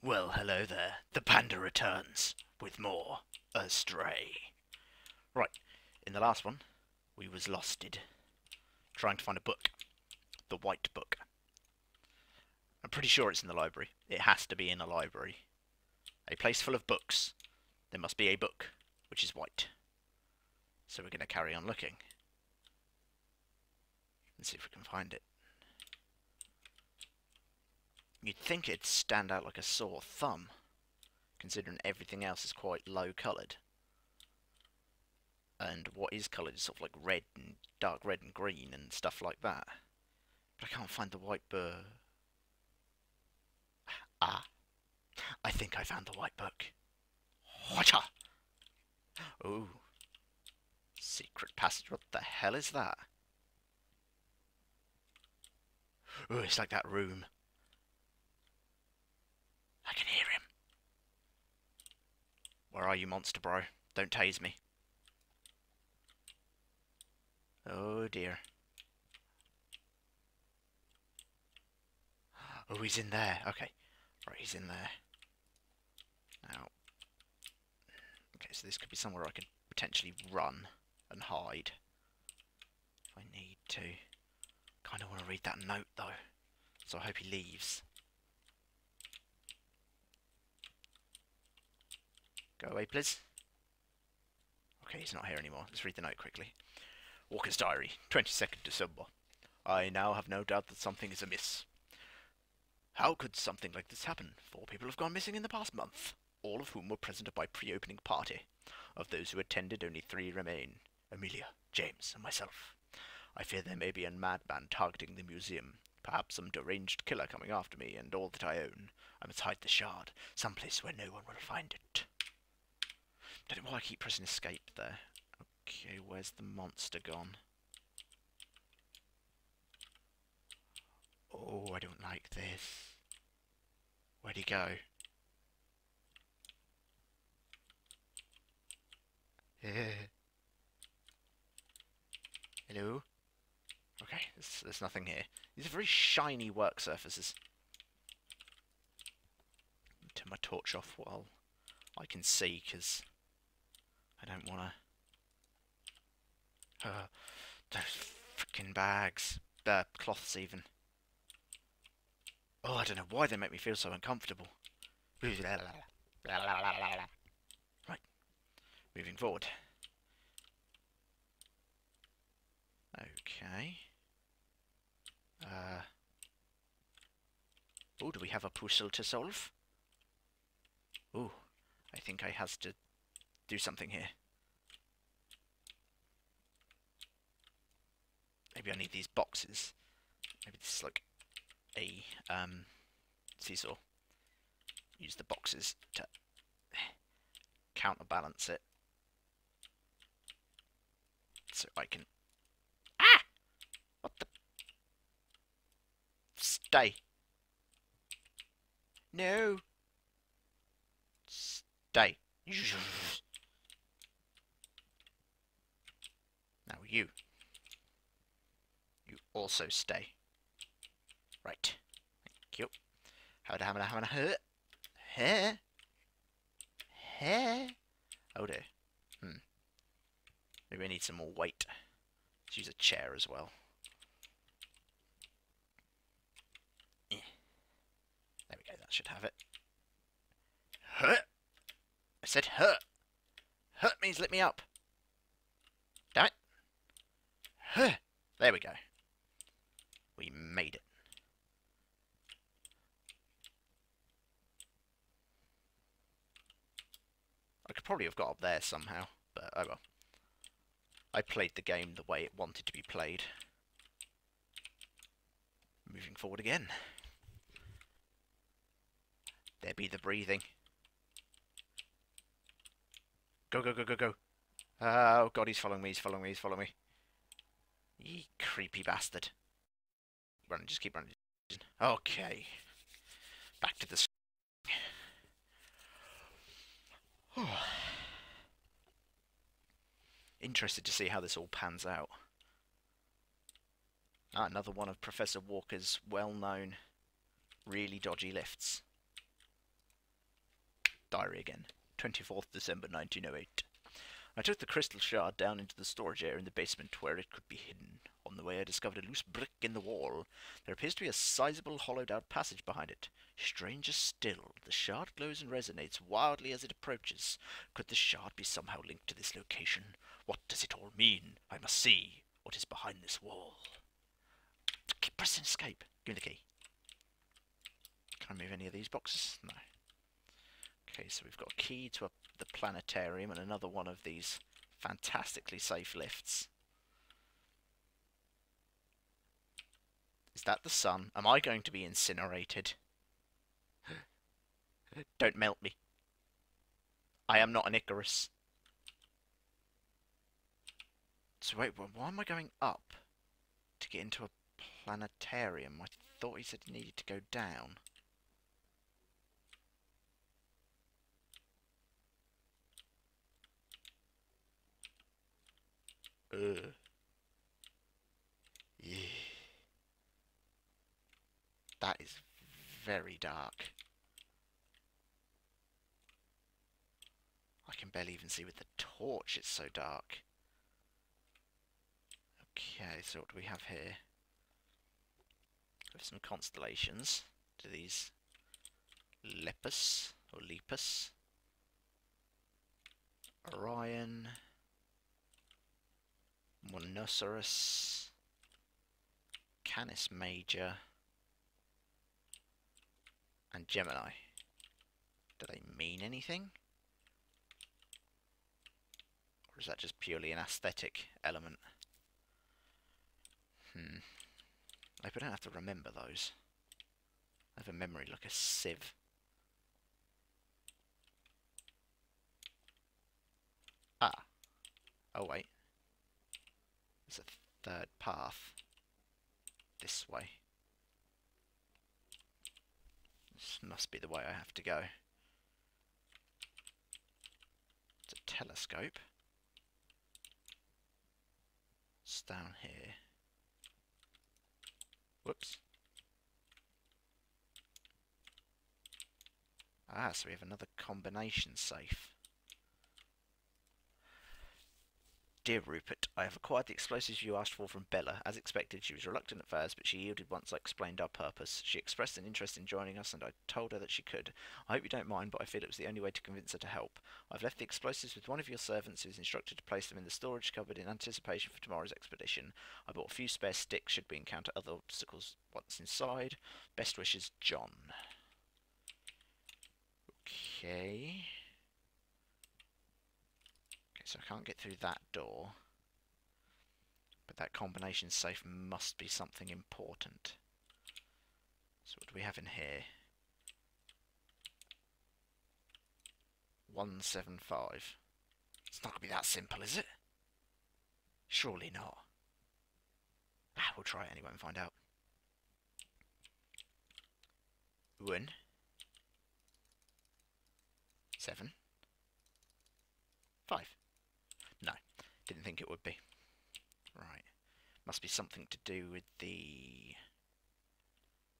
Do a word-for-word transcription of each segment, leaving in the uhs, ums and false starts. Well, hello there. The panda returns with more Astray. Right, in the last one, we was losted, trying to find a book. The white book. I'm pretty sure it's in the library. It has to be in a library. A place full of books. There must be a book, which is white. So we're going to carry on looking. Let's see if we can find it. You'd think it'd stand out like a sore thumb, considering everything else is quite low-coloured. And what is coloured is sort of like red and dark red and green and stuff like that. But I can't find the white book. Ah. I think I found the white book. Whatcha? Ooh. Secret passage. What the hell is that? Ooh, it's like that room. I can hear him. Where are you, monster bro? Don't tase me. Oh dear. Oh, he's in there. Okay. Right, he's in there. Now. Okay, so this could be somewhere I could potentially run and hide. If I need to. I kind of want to read that note, though. So I hope he leaves. Go away, please. Okay, he's not here anymore. Let's read the note quickly. Walker's Diary, twenty-second December. I now have no doubt that something is amiss. How could something like this happen? Four people have gone missing in the past month, all of whom were present at my pre-opening party. Of those who attended, only three remain. Amelia, James, and myself. I fear there may be a madman targeting the museum. Perhaps some deranged killer coming after me and all that I own. I must hide the shard, someplace where no one will find it. Don't know why I keep pressing escape there. Okay, where's the monster gone? Oh, I don't like this. Where'd he go? Hello? Okay, there's, there's nothing here. These are very shiny work surfaces. Turn my torch off while I can see, because I don't want to... Uh, those frickin' bags. Uh, cloths, even. Oh, I don't know why they make me feel so uncomfortable. Right. Moving forward. Okay. Uh. Oh, do we have a puzzle to solve? Oh, I think I has to do something here. Maybe I need these boxes. Maybe this is like... a um, seesaw. Use the boxes to counterbalance it, so I can. Ah! What the? Stay. No. Stay. Now you. You also stay. Right. Thank you. How'd hammer hammer hurt? Hair? Hair? Oh dear. Hmm. Maybe I need some more weight. Let's use a chair as well. Eh. There we go, that should have it. Hurt! I said hurt! Hurt means let me up. Damn it! Huh. There we go. We made it. I could probably have got up there somehow, but oh well. I played the game the way it wanted to be played. Moving forward again. There be the breathing. Go, go, go, go, go. Oh god, he's following me, he's following me, he's following me. Ye creepy bastard. Run, just keep running. Okay. Back to the... Interested to see how this all pans out. Ah, another one of Professor Walker's well-known, really dodgy lifts. Diary again. twenty-fourth December nineteen oh eight. I took the crystal shard down into the storage area in the basement where it could be hidden. On the way I discovered a loose brick in the wall. There appears to be a sizable hollowed-out passage behind it. Stranger still, the shard glows and resonates wildly as it approaches. Could the shard be somehow linked to this location? What does it all mean? I must see what is behind this wall. Keep pressing escape. Give me the key. Can I move any of these boxes? No. Okay, so we've got a key to a, the planetarium and another one of these fantastically safe lifts. Is that the sun? Am I going to be incinerated? Don't melt me. I am not an Icarus. So wait, well, why am I going up to get into a planetarium? I thought he said he needed to go down. Ugh. Yeah. That is very dark. I can barely even see with the torch, it's so dark. Okay, so what do we have here? We have some constellations. Do these Lepus or Lepus? Orion. Monoceros, Canis Major, and Gemini. Do they mean anything? Or is that just purely an aesthetic element? Hmm. I hope I don't have to remember those. I have a memory like a sieve. Ah. Oh, wait. There's a third path this way. This must be the way I have to go. It's a telescope. It's down here. Whoops. Ah, so we have another combination safe. Dear Rupert, I have acquired the explosives you asked for from Bella. As expected, she was reluctant at first, but she yielded once I explained our purpose. She expressed an interest in joining us, and I told her that she could. I hope you don't mind, but I feel it was the only way to convince her to help. I've left the explosives with one of your servants, who is instructed to place them in the storage cupboard in anticipation for tomorrow's expedition. I bought a few spare sticks should we encounter other obstacles once inside. Best wishes, John. Okay... So I can't get through that door. But that combination safe must be something important. So what do we have in here? one seven five. It's not going to be that simple, is it? Surely not. Ah, we'll try it anyway and find out. One. Seven. Five. No, didn't think it would be. Right. Must be something to do with the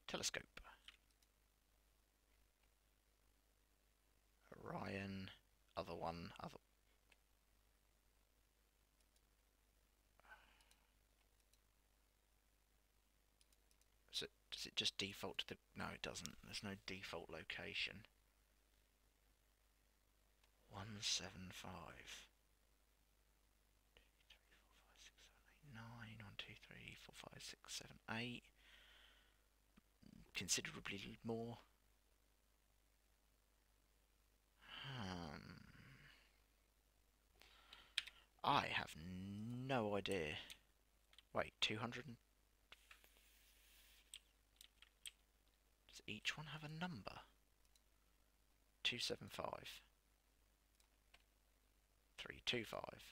telescope. Orion, other one, other. Is it, does it just default to the... No, it doesn't. There's no default location. One, seven, five. one, two, three, four, five, six, seven, eight, nine, one, two, three, four, five, six, seven, eight. Considerably more. Um, I have no idea. Wait, two hundred? Does each one have a number? two seven five. three two five.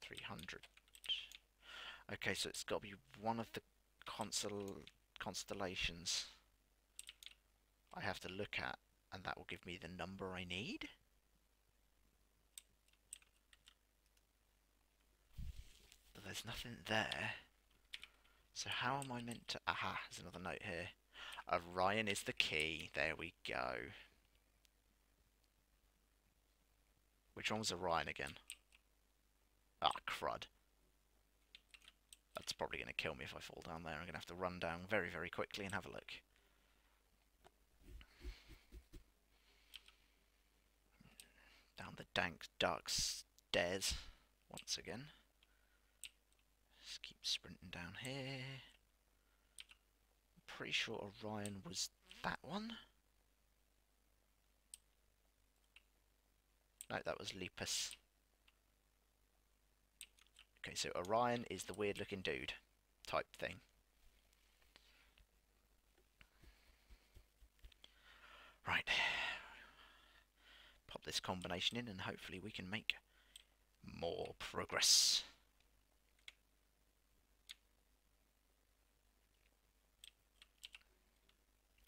three hundred. Okay, so it's got to be one of the console constellations I have to look at, and that will give me the number I need. But there's nothing there. So how am I meant to... Aha, there's another note here. Orion is the key. There we go. Which one was Orion again? Ah, crud. That's probably going to kill me if I fall down there. I'm going to have to run down very, very quickly and have a look. Down the dank, dark stairs once again. Just keep sprinting down here. I'm pretty sure Orion was that one. No, that was Lepus. Okay, so Orion is the weird looking dude type thing. Right. Pop this combination in and hopefully we can make more progress.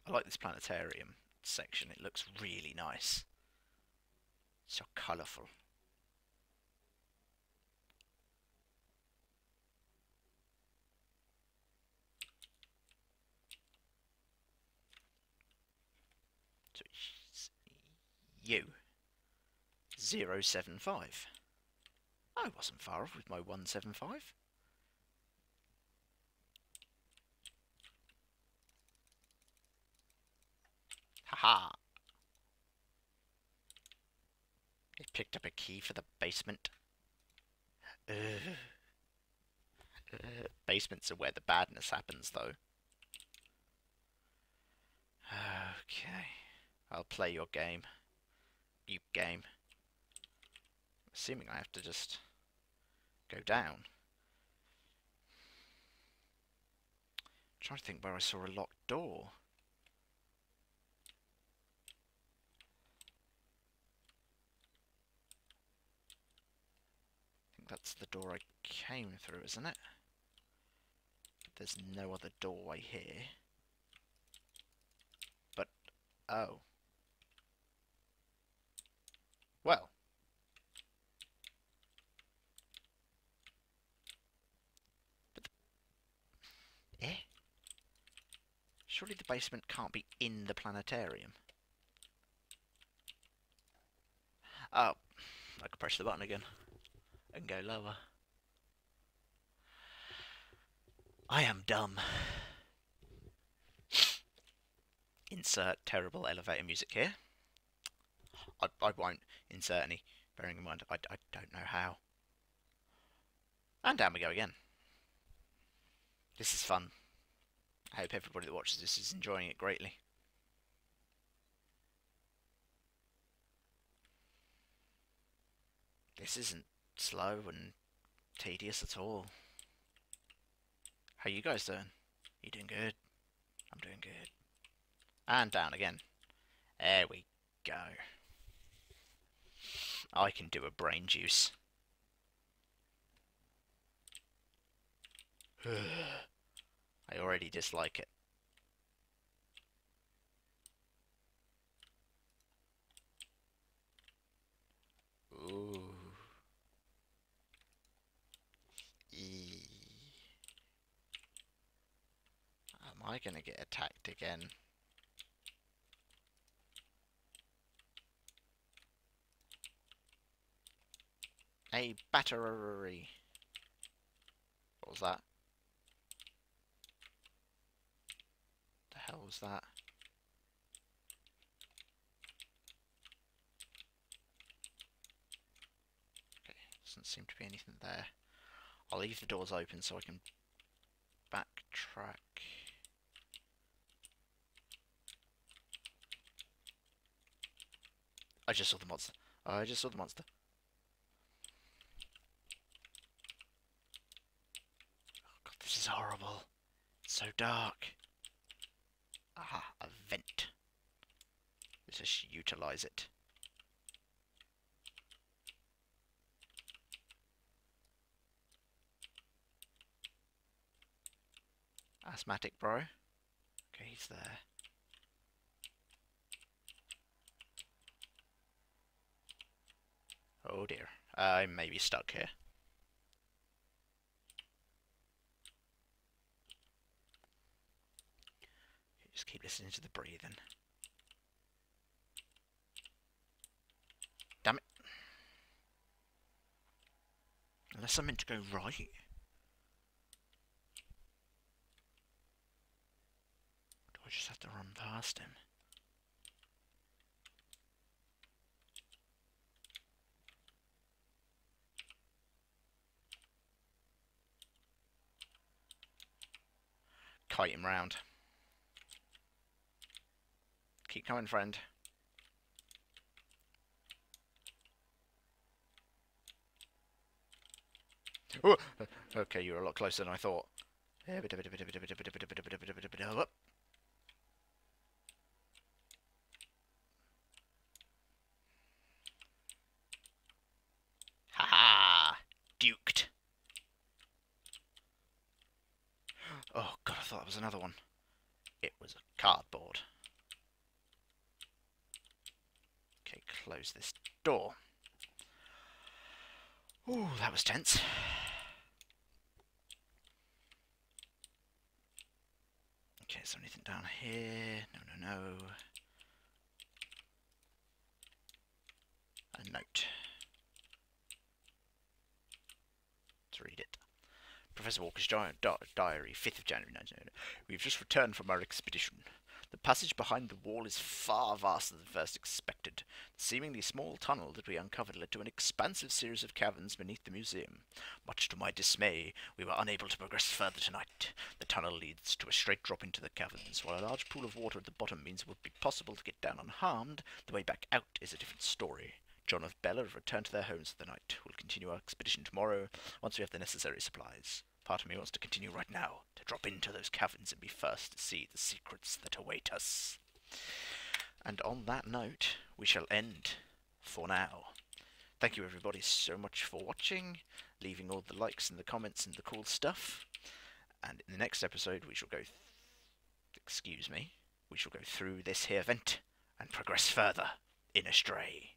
I like this planetarium section. It looks really nice. So colourful. So it's U zero seven five. I wasn't far off with my one seven five. Haha. He picked up a key for the basement. Uh, uh, basements are where the badness happens, though. Okay. I'll play your game. You game. Assuming I have to just go down. I'm trying to think where I saw a locked door. That's the door I came through, isn't it? There's no other doorway here. But, oh. Well. But the... Eh? Surely the basement can't be in the planetarium. Oh. I could press the button again. And go lower. I am dumb. Insert terrible elevator music here. I, I won't insert any, bearing in mind I, I don't know how. And down we go again. This is fun. I hope everybody that watches this is enjoying it greatly. This isn't slow and tedious at all. How you guys doing? You doing good? I'm doing good. And down again. There we go. I can do a brain juice. I already dislike it. Ooh. Am I going to get attacked again? A battery. What was that? The hell was that? Okay, doesn't seem to be anything there. I'll leave the doors open so I can backtrack. I just saw the monster. I just saw the monster. Oh god, this is horrible. It's so dark. Aha, a vent. Let's just utilize it. Asthmatic, bro. Okay, he's there. Oh dear. I may be stuck here. Just keep keep listening to the breathing. Damn it. Unless I'm meant to go right. Do I just have to run past him? Kite him round. Keep coming, friend. Ooh. Okay, you were a lot closer than I thought. Ha-ha! Duked. Oh god, I thought it was another one. It was a cardboard. Okay, close this door. Ooh, that was tense. Okay, is there anything down here? No, no, no. A note. Let's read it. Professor Walker's giant di diary, fifth of January nineteen oh eight. We've just returned from our expedition. The passage behind the wall is far vaster than first expected. The seemingly small tunnel that we uncovered led to an expansive series of caverns beneath the museum. Much to my dismay, we were unable to progress further tonight. The tunnel leads to a straight drop into the caverns, while a large pool of water at the bottom means it would be possible to get down unharmed. The way back out is a different story. John and Bella have returned to their homes for the night. We'll continue our expedition tomorrow, once we have the necessary supplies. Part of me wants to continue right now, to drop into those caverns and be first to see the secrets that await us. And on that note, we shall end for now. Thank you everybody so much for watching, leaving all the likes and the comments and the cool stuff. And in the next episode we shall go, th excuse me, we shall go through this here event and progress further in Astray.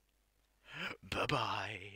Bye-bye.